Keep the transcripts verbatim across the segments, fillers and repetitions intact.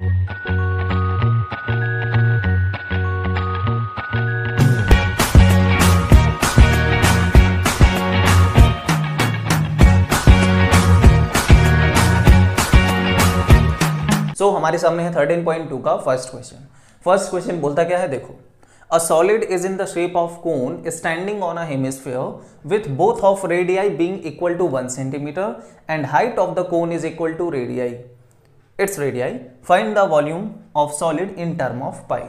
So, हमारे सामने है थर्टीन पॉइंट टू का फर्स्ट क्वेश्चन। फर्स्ट क्वेश्चन बोलता क्या है, देखो। A solid is in the shape of cone standing on a hemisphere with both of radii being equal to one centimeter and height of the cone is equal to radii. Its radii. Find the volume of solid in term of pi.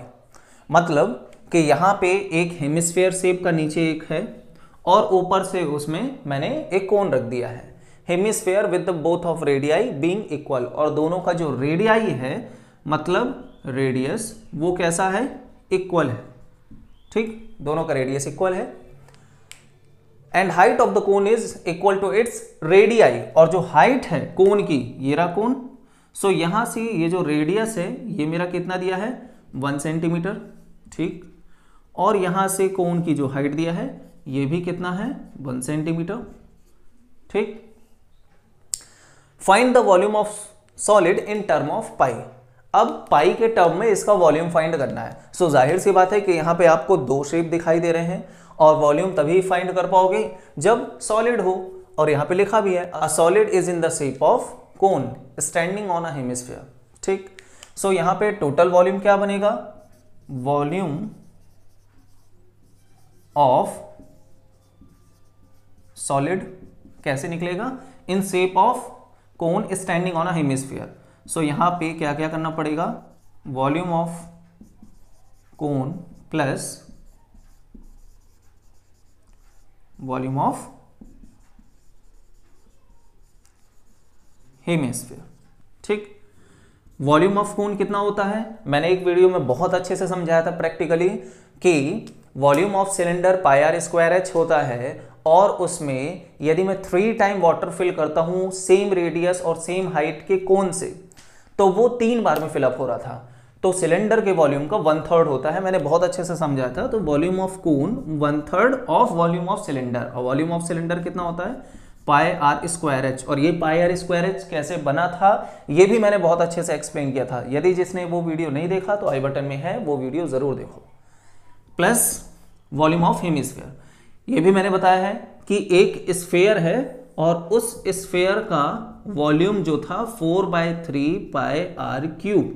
मतलब कि यहाँ पे एक hemisphere shape का नीचे एक है और ऊपर से उसमें मैंने एक कोन रख दिया है। Hemisphere with both of radii being equal, और दोनों का जो रेडियाई है मतलब रेडियस वो कैसा है, इक्वल है। ठीक, दोनों का रेडियस इक्वल है। And height of the cone is equal to its radii, और जो हाइट है कोन की, ये रहा कोन। सो यहां से ये जो रेडियस है ये मेरा कितना दिया है, वन सेंटीमीटर। ठीक, और यहां से कोन की जो हाइट दिया है ये भी कितना है, वन सेंटीमीटर। ठीक, find the volume of solid in term of pi. अब पाई के टर्म में इसका वॉल्यूम फाइंड करना है। सो so, जाहिर सी बात है कि यहाँ पे आपको दो शेप दिखाई दे रहे हैं और वॉल्यूम तभी फाइंड कर पाओगे जब सॉलिड हो, और यहाँ पे लिखा भी है a solid is in the shape of cone standing on a hemisphere. ठीक, सो so, यहाँ पे टोटल वॉल्यूम क्या बनेगा, वॉल्यूम ऑफ सॉलिड कैसे निकलेगा, in shape of cone standing on a hemisphere. So यहाँ पे क्या क्या करना पड़ेगा, volume of cone plus volume of hemisphere. ठीक, वॉल्यूम ऑफ कोन कितना होता है, मैंने एक वीडियो में बहुत अच्छे से समझाया था प्रैक्टिकली कि volume of cylinder pi r square h होता है, और उसमें यदि मैं थ्री टाइम वाटर फिल करता हूँ सेम रेडियस और सेम हाइट के कोन से, तो वो तीन बार में फिलअप हो रहा था। तो सिलेंडर के वॉल्यूम का वन थर्ड होता है, मैंने बहुत अच्छे से समझा था। तो volume of cone one third of volume of cylinder, और वॉल्यूम ऑफ सिलेंडर कितना होता है, पाई आर स्क्वायर एच। और ये पाई आर स्क्वायर एच कैसे बना था ये भी मैंने बहुत अच्छे से एक्सप्लेन किया था। यदि जिसने वो वीडियो नहीं देखा तो आई बटन में है, वो वीडियो जरूर देखो। प्लस वॉल्यूम ऑफ हेमिस्फीयर, ये भी मैंने बताया है कि एक स्फेयर है और उस स्फेयर का वॉल्यूम जो था four by three pi r cube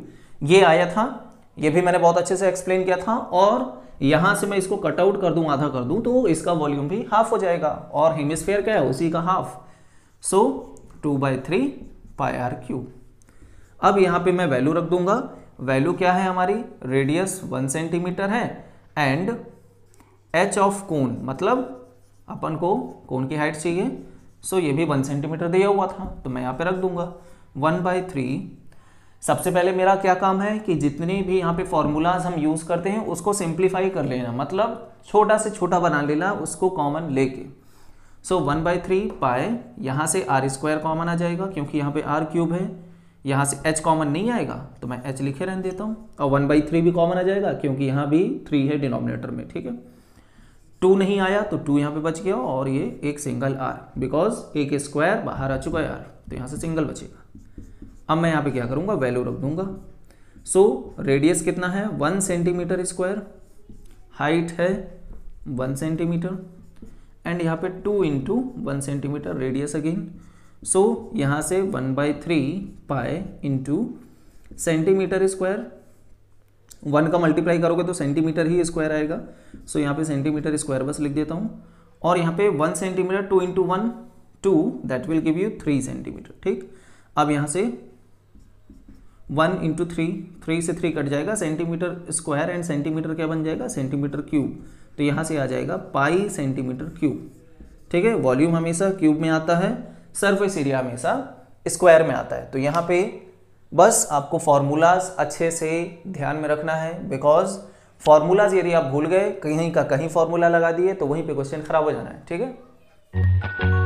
ये आया था, ये भी मैंने बहुत अच्छे से एक्सप्लेन किया था। और यहाँ से मैं इसको कट आउट कर दूँ, आधा कर दूँ, तो इसका वॉल्यूम भी हाफ हो जाएगा, और हेमिस्फेयर क्या है, उसी का half. So two by three pi r cube. अब यहाँ पे मैं वैल्यू रख दूंगा, वैल्यू क्या है हमारी, रेडियस वन सेंटीमीटर है एंड एच ऑफ कोन, मतलब अपन को कोन की हाइट चाहिए। सो so, ये भी वन सेंटीमीटर दिया हुआ था तो मैं यहाँ पे रख दूंगा वन बाई थ्री। सबसे पहले मेरा क्या काम है कि जितने भी यहाँ पे फॉर्मूलाज हम यूज़ करते हैं उसको सिंप्लीफाई कर लेना, मतलब छोटा से छोटा बना लेना उसको कॉमन लेके। सो वन बाई थ्री पाए, यहाँ से आर स्क्वायर कॉमन आ जाएगा क्योंकि यहाँ पे आर क्यूब है, यहाँ से एच कॉमन नहीं आएगा तो मैं एच लिखे रहने देता हूँ। और वन बाई थ्री भी कॉमन आ जाएगा क्योंकि यहाँ भी थ्री है डिनोमिनेटर में। ठीक है, टू नहीं आया तो टू यहाँ पे बच गया, और ये एक सिंगल आर, बिकॉज एक स्क्वायर बाहर आ चुका है आर, तो यहाँ से सिंगल बचेगा। अब मैं यहाँ पे क्या करूँगा, वैल्यू रख दूंगा। सो रेडियस कितना है, वन सेंटीमीटर स्क्वायर, हाइट है वन सेंटीमीटर, एंड यहाँ पे two into one centimetre radius again. So यहाँ से one by three pi into centimetre square, one का मल्टीप्लाई करोगे तो सेंटीमीटर ही स्क्वायर आएगा। सो यहाँ पे सेंटीमीटर स्क्वायर बस लिख देता हूँ, और यहाँ पे one centimetre two into one two, that will give you three centimetre. ठीक, अब यहाँ से वन इंटू थ्री, थ्री से थ्री कट जाएगा, सेंटीमीटर स्क्वायर एंड सेंटीमीटर क्या बन जाएगा, सेंटीमीटर क्यूब। तो यहाँ से आ जाएगा पाई सेंटीमीटर क्यूब। ठीक है, वॉल्यूम हमेशा क्यूब में आता है, सरफेस एरिया हमेशा स्क्वायर में आता है। तो यहाँ पे बस आपको फार्मूलाज अच्छे से ध्यान में रखना है, बिकॉज फार्मूलाज यदि आप भूल गए, कहीं का कहीं फार्मूला लगा दिए तो वहीं पे क्वेश्चन खराब हो जाना है। ठीक है।